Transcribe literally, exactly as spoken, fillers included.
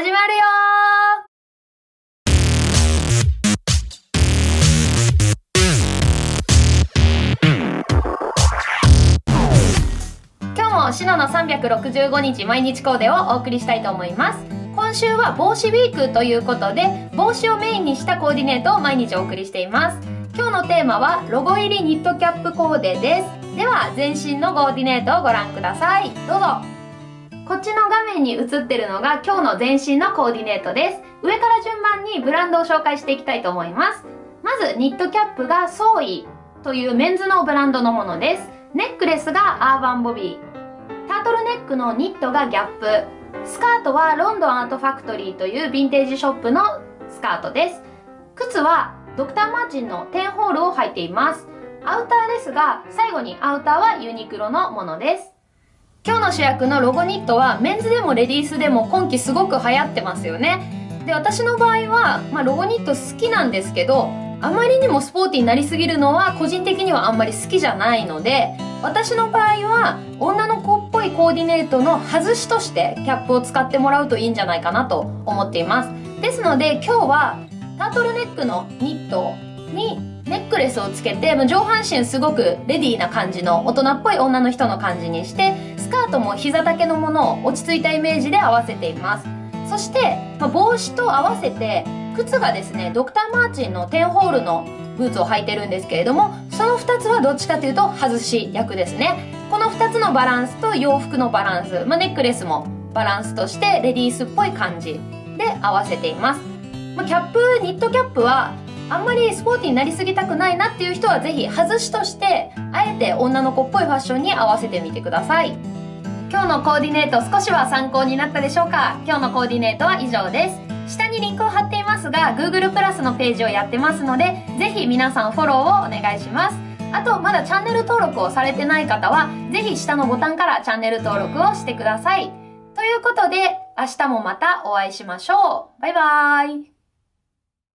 始まるよー。今日もシノのさんびゃくろくじゅうごにち毎日コーデをお送りしたいと思います。今週は帽子ウィークということで、帽子をメインにしたコーディネートを毎日お送りしています。今日のテーマはロゴ入りニットキャップコーデです。では全身のコーディネートをご覧ください。どうぞ。こっちの画面に映ってるのが今日の全身のコーディネートです。上から順番にブランドを紹介していきたいと思います。まずニットキャップがソーイというメンズのブランドのものです。ネックレスがアーバンボビー。タートルネックのニットがギャップ。スカートはロンドンアートファクトリーというヴィンテージショップのスカートです。靴はドクターマーチンのテンホールを履いています。アウターですが、最後にアウターはユニクロのものです。今日の主役のロゴニットはメンズでもレディースでも今季すごく流行ってますよね。で、私の場合は、まあ、ロゴニット好きなんですけど、あまりにもスポーティーになりすぎるのは個人的にはあんまり好きじゃないので、私の場合は女の子っぽいコーディネートの外しとしてキャップを使ってもらうといいんじゃないかなと思っています。ですので今日はタートルネックのニットにネックレスをつけて、上半身すごくレディーな感じの大人っぽい女の人の感じにして、スカートも膝丈のものを落ち着いたイメージで合わせています。そして、まあ、帽子と合わせて靴がですね、ドクターマーチンのテンホールのブーツを履いてるんですけれども、そのふたつはどっちかというと外し役ですね。このふたつのバランスと洋服のバランス、まあ、ネックレスもバランスとしてレディースっぽい感じで合わせています。まあ、キャップ、ニットキャップはあんまりスポーティーになりすぎたくないなっていう人はぜひ外しとして、あえて女の子っぽいファッションに合わせてみてください。今日のコーディネート少しは参考になったでしょうか。今日のコーディネートは以上です。下にリンクを貼っていますが、Google プラスのページをやってますので、ぜひ皆さんフォローをお願いします。あと、まだチャンネル登録をされてない方は、ぜひ下のボタンからチャンネル登録をしてください。ということで、明日もまたお会いしましょう。バイバーイ。